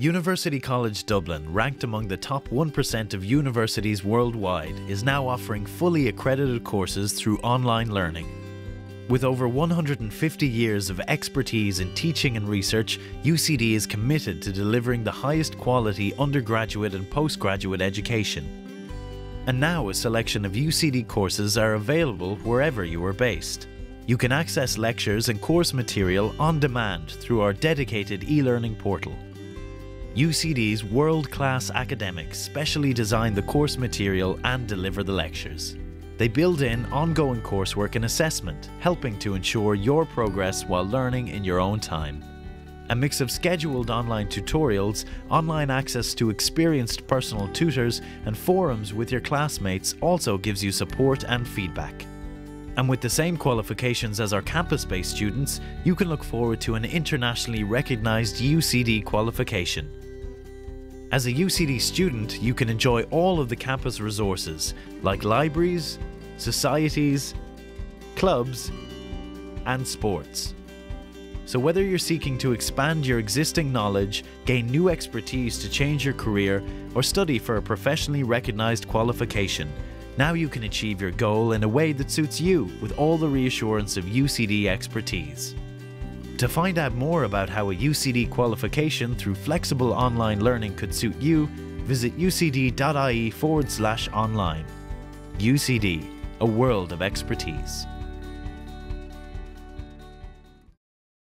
University College Dublin, ranked among the top 1% of universities worldwide, is now offering fully accredited courses through online learning. With over 150 years of expertise in teaching and research, UCD is committed to delivering the highest quality undergraduate and postgraduate education. And now a selection of UCD courses are available wherever you are based. You can access lectures and course material on demand through our dedicated e-learning portal. UCD's world-class academics specially design the course material and deliver the lectures. They build in ongoing coursework and assessment, helping to ensure your progress while learning in your own time. A mix of scheduled online tutorials, online access to experienced personal tutors, and forums with your classmates also gives you support and feedback. And with the same qualifications as our campus-based students, you can look forward to an internationally recognized UCD qualification. As a UCD student, you can enjoy all of the campus resources, like libraries, societies, clubs, and sports. So whether you're seeking to expand your existing knowledge, gain new expertise to change your career, or study for a professionally recognized qualification, now you can achieve your goal in a way that suits you with all the reassurance of UCD expertise. To find out more about how a UCD qualification through flexible online learning could suit you, visit ucd.ie/online. UCD, a world of expertise.